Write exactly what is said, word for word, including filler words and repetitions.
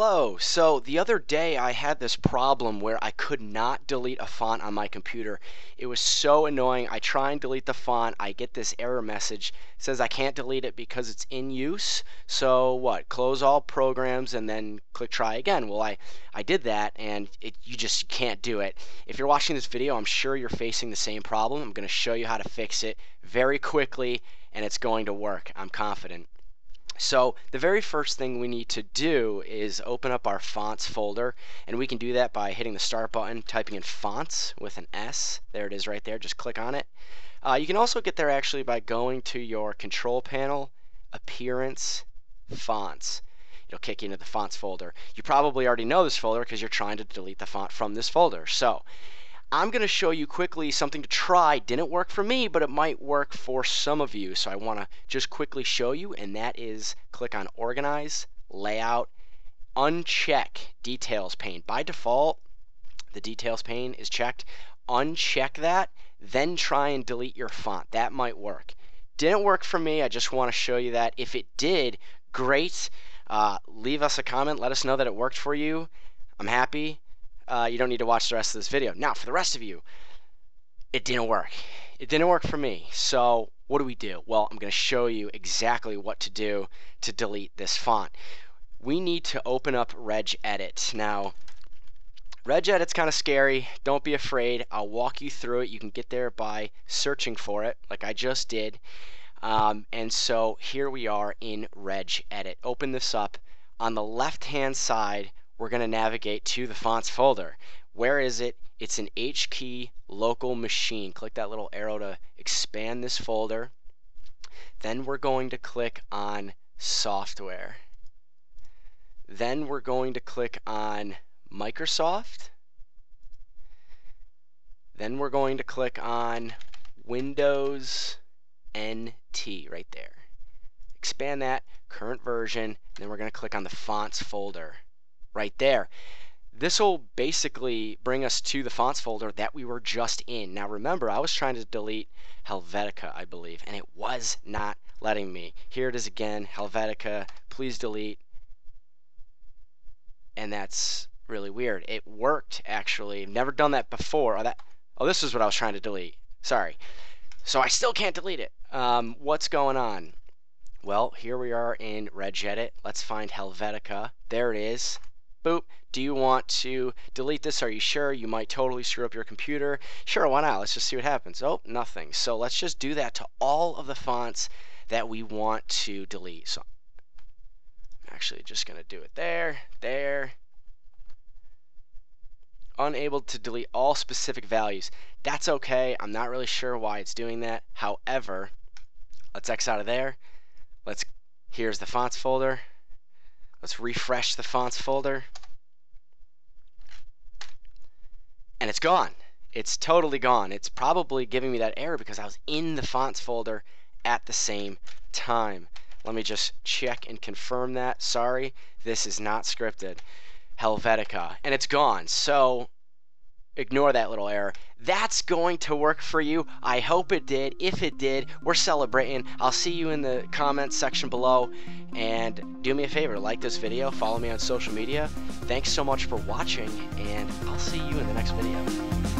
Hello. So the other day I had this problem where I could not delete a font on my computer. It was so annoying. I try and delete the font. I get this error message. It says I can't delete it because it's in use. So what? Close all programs and then click try again. Well, I, I did that and it, you just can't do it. If you're watching this video, I'm sure you're facing the same problem. I'm going to show you how to fix it very quickly and it's going to work. I'm confident. So the very first thing we need to do is open up our fonts folder, and we can do that by hitting the start button, typing in fonts with an S. There it is right there. Just click on it. Uh, you can also get there actually by going to your control panel, appearance, fonts. It'll kick you into the fonts folder. You probably already know this folder because you're trying to delete the font from this folder. So I'm going to show you quickly something to try. Didn't work for me, but it might work for some of you. So I want to just quickly show you, and that is click on Organize, Layout, uncheck Details pane. By default, the Details pane is checked. Uncheck that, then try and delete your font. That might work. Didn't work for me. I just want to show you that. If it did, great. Uh, leave us a comment. Let us know that it worked for you. I'm happy. Uh, you don't need to watch the rest of this video. Now, for the rest of you, it didn't work. It didn't work for me. So what do we do? Well, I'm going to show you exactly what to do to delete this font. We need to open up regedit. Now, regedit's kind of scary. Don't be afraid. I'll walk you through it. You can get there by searching for it, like I just did. Um, and so here we are in regedit. Open this up. On the left-hand side, we're going to navigate to the fonts folder. Where is it? It's in H K E Y Local Machine. Click that little arrow to expand this folder. Then we're going to click on Software. Then we're going to click on Microsoft. Then we're going to click on Windows N T right there. Expand that, current version, and then we're going to click on the fonts folder. Right there. This will basically bring us to the fonts folder that we were just in. Now remember, I was trying to delete Helvetica, I believe, and it was not letting me. Here it is again, Helvetica, please delete. And that's really weird. It worked, actually. I've never done that before. Oh, that, oh, this is what I was trying to delete. Sorry. So I still can't delete it. Um, what's going on? Well, here we are in regedit. Let's find Helvetica. There it is. Boop. Do you want to delete this? Are you sure? You might totally screw up your computer. Sure, why not? Let's just see what happens. Oh, nothing. So let's just do that to all of the fonts that we want to delete. So I'm actually just going to do it there, there. Unable to delete all specific values. That's okay. I'm not really sure why it's doing that. However, let's X out of there. Let's, here's the fonts folder. Let's refresh the fonts folder. And it's gone. It's totally gone. It's probably giving me that error because I was in the fonts folder at the same time. Let me just check and confirm that. Sorry, this is not scripted. Helvetica. And it's gone. So ignore that little error. That's going to work for you. I hope it did. If it did, we're celebrating. I'll see you in the comments section below. And do me a favor, like this video, follow me on social media. Thanks so much for watching, and I'll see you in the next video.